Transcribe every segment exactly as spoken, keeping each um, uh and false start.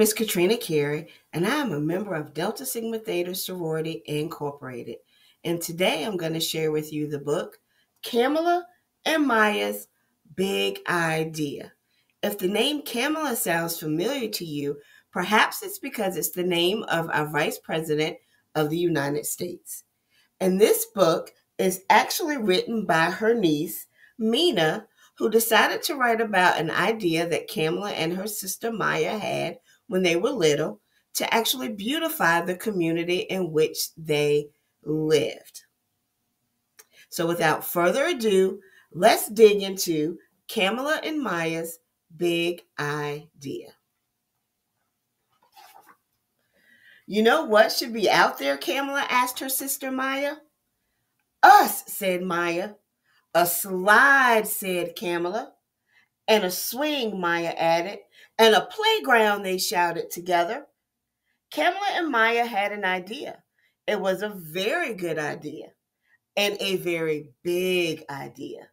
name is Katrina Carey, and I am a member of Delta Sigma Theta Sorority Incorporated. And today I'm going to share with you the book, Kamala and Maya's Big Idea. If the name Kamala sounds familiar to you, perhaps it's because it's the name of our Vice President of the United States. And this book is actually written by her niece, Meena, who decided to write about an idea that Kamala and her sister Maya had when they were little to actually beautify the community in which they lived. So without further ado, let's dig into Kamala and Maya's Big Idea. You know what should be out there, Kamala asked her sister Maya. Us, said Maya. A slide, said Kamala. And a swing, Maya added. And a playground, they shouted together. Kamala and Maya had an idea. It was a very good idea and a very big idea.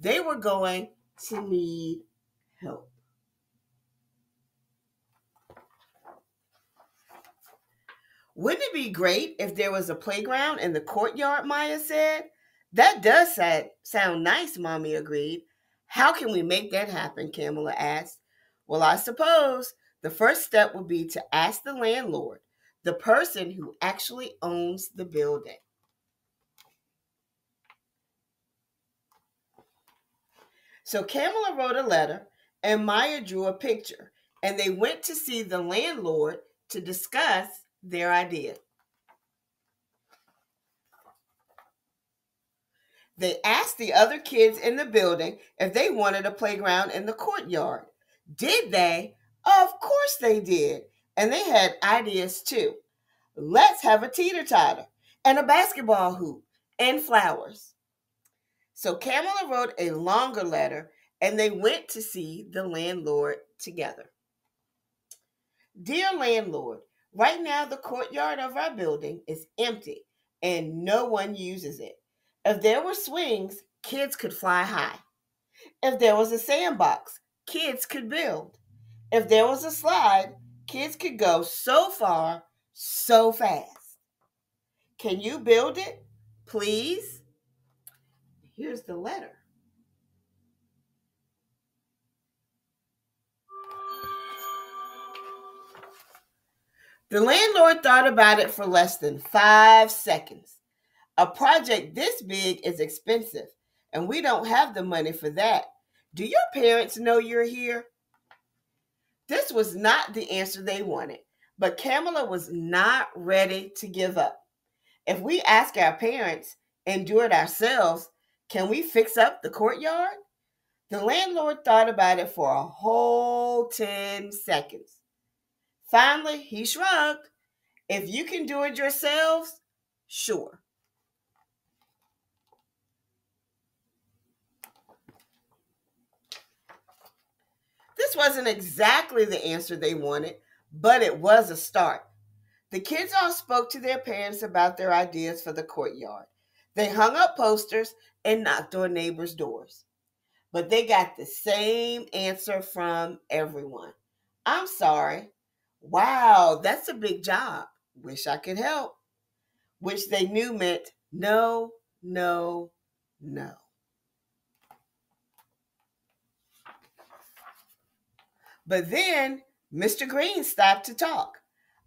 They were going to need help. Wouldn't it be great if there was a playground in the courtyard, Maya said. That does sound nice, Mommy agreed. How can we make that happen, Kamala asked. Well, I suppose the first step would be to ask the landlord, the person who actually owns the building. So Kamala wrote a letter and Maya drew a picture, and they went to see the landlord to discuss their idea. They asked the other kids in the building if they wanted a playground in the courtyard. Did they? Of course they did. And they had ideas too. Let's have a teeter-totter and a basketball hoop and flowers. So Kamala wrote a longer letter and they went to see the landlord together. Dear landlord, right now the courtyard of our building is empty and no one uses it. If there were swings, kids could fly high. If there was a sandbox, kids could build. If there was a slide, kids could go so far, so fast. Can you build it, please? Here's the letter. The landlord thought about it for less than five seconds. A project this big is expensive, and we don't have the money for that. Do your parents know you're here? This was not the answer they wanted, but Kamala was not ready to give up. If we ask our parents and do it ourselves, can we fix up the courtyard? The landlord thought about it for a whole ten seconds. Finally, he shrugged. If you can do it yourselves, sure. This wasn't exactly the answer they wanted, but it was a start. The kids all spoke to their parents about their ideas for the courtyard. They hung up posters and knocked on neighbors' doors. But they got the same answer from everyone. I'm sorry. Wow, that's a big job. Wish I could help. Which they knew meant no, no, no. But then Mister Green stopped to talk.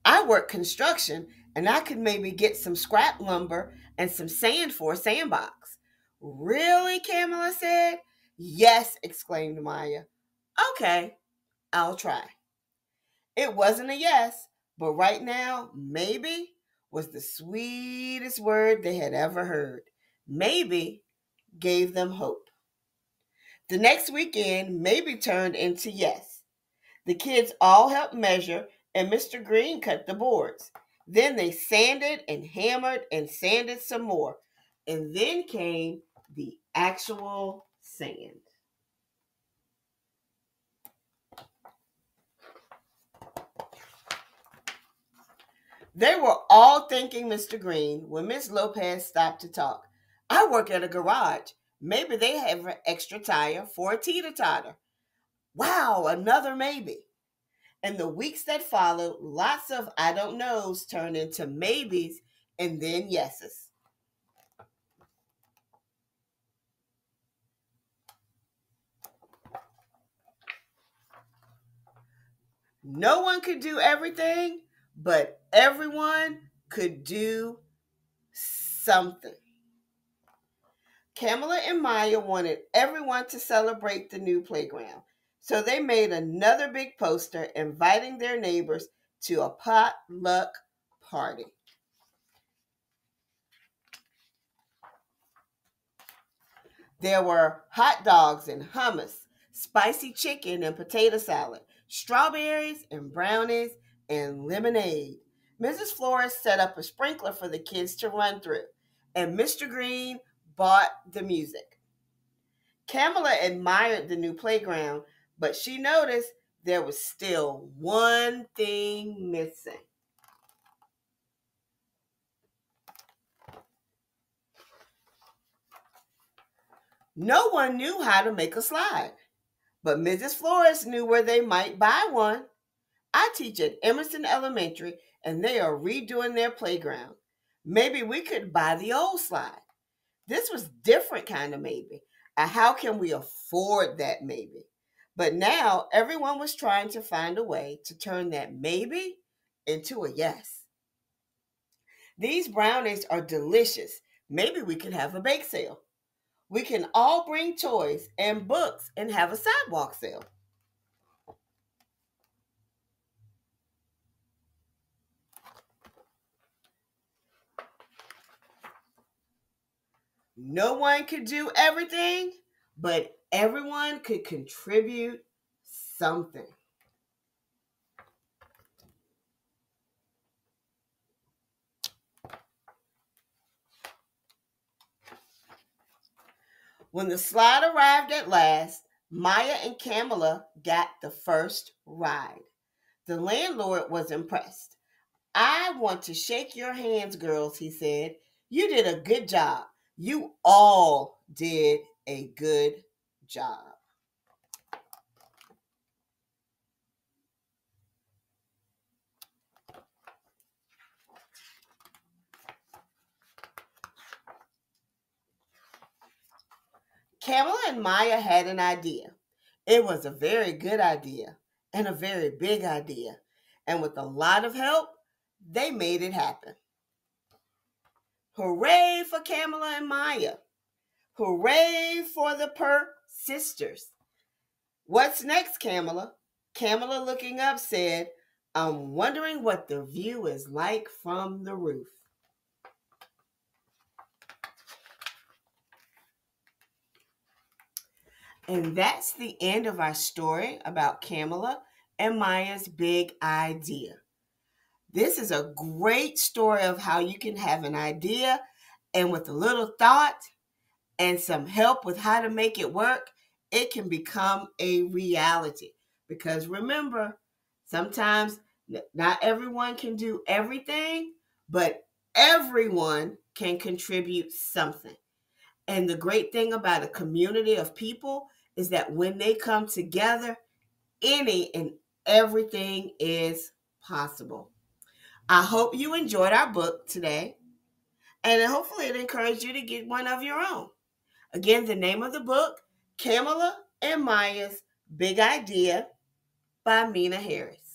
I work construction and I could maybe get some scrap lumber and some sand for a sandbox. Really, Kamala said? Yes, exclaimed Maya. Okay, I'll try. It wasn't a yes, but right now, maybe was the sweetest word they had ever heard. Maybe gave them hope. The next weekend, maybe turned into yes. The kids all helped measure, and Mister Green cut the boards. Then they sanded and hammered and sanded some more. And then came the actual sand. They were all thanking Mister Green when Miz Lopez stopped to talk. I work at a garage. Maybe they have an extra tire for a teeter-totter. Wow, another maybe. And the weeks that followed, lots of I don't knows turned into maybes and then yeses. No one could do everything, but everyone could do something. Kamala and Maya wanted everyone to celebrate the new playground, so they made another big poster inviting their neighbors to a potluck party. There were hot dogs and hummus, spicy chicken and potato salad, strawberries and brownies, and lemonade. Missus Flores set up a sprinkler for the kids to run through, and Mister Green bought the music. Kamala admired the new playground, but she noticed there was still one thing missing. No one knew how to make a slide, but Missus Flores knew where they might buy one. I teach at Emerson Elementary, and they are redoing their playground. Maybe we could buy the old slide. This was different kind of maybe. A how can we afford that maybe? But now everyone was trying to find a way to turn that maybe into a yes. These brownies are delicious. Maybe we can have a bake sale. We can all bring toys and books and have a sidewalk sale. No one could do everything, but everyone could contribute something. When the slide arrived at last, Maya and Kamala got the first ride. The landlord was impressed. "I want to shake your hands, girls," he said. "You did a good job. You all did a good job." Kamala and Maya had an idea. It was a very good idea and a very big idea. And with a lot of help, they made it happen. Hooray for Kamala and Maya. Hooray for the Per sisters. "What's next, Kamala?" Kamala, looking up, said, "I'm wondering what the view is like from the roof." And that's the end of our story about Kamala and Maya's big idea. This is a great story of how you can have an idea, and with a little thought and some help with how to make it work, it can become a reality. Because remember, sometimes not everyone can do everything, but everyone can contribute something. And the great thing about a community of people is that when they come together, any and everything is possible. I hope you enjoyed our book today, and hopefully it encouraged you to get one of your own. Again, the name of the book, Kamala and Maya's Big Idea by Meena Harris.